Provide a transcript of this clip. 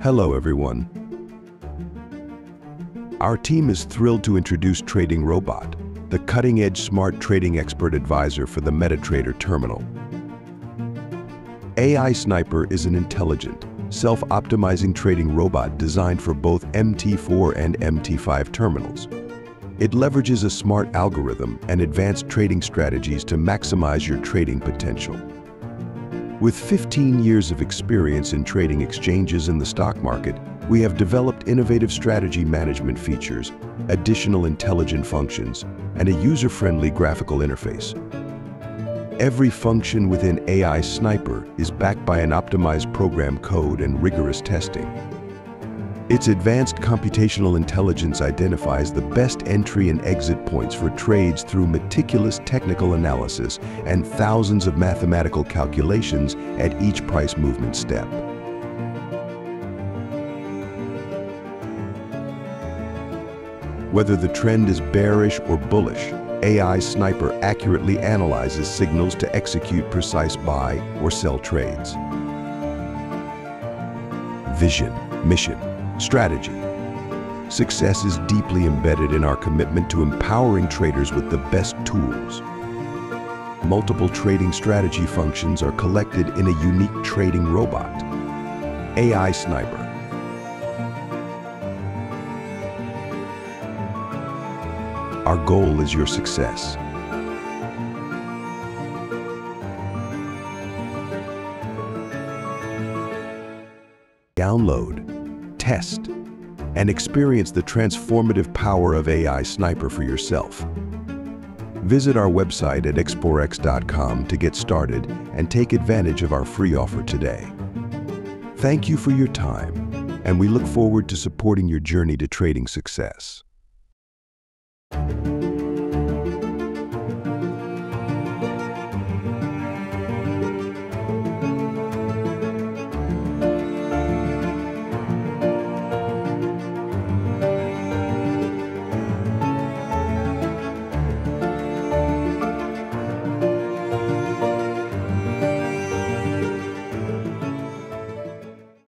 Hello everyone. Our team is thrilled to introduce Trading Robot, the cutting-edge smart trading expert advisor for the MetaTrader terminal. AI Sniper is an intelligent, self-optimizing trading robot designed for both MT4 and MT5 terminals. It leverages a smart algorithm and advanced trading strategies to maximize your trading potential. With 15 years of experience in trading exchanges and the stock market, we have developed innovative strategy management features, additional intelligent functions, and a user-friendly graphical interface. Every function within AI Sniper is backed by an optimized program code and rigorous testing. Its advanced computational intelligence identifies the best entry and exit points for trades through meticulous technical analysis and thousands of mathematical calculations at each price movement step. Whether the trend is bearish or bullish, AI Sniper accurately analyzes signals to execute precise buy or sell trades. Vision, mission, strategy. Success is deeply embedded in our commitment to empowering traders with the best tools. Multiple trading strategy functions are collected in a unique trading robot, AI Sniper. Our goal is your success. Download, test, and experience the transformative power of AI Sniper for yourself. Visit our website at expforex.com to get started and take advantage of our free offer today. Thank you for your time, and we look forward to supporting your journey to trading success.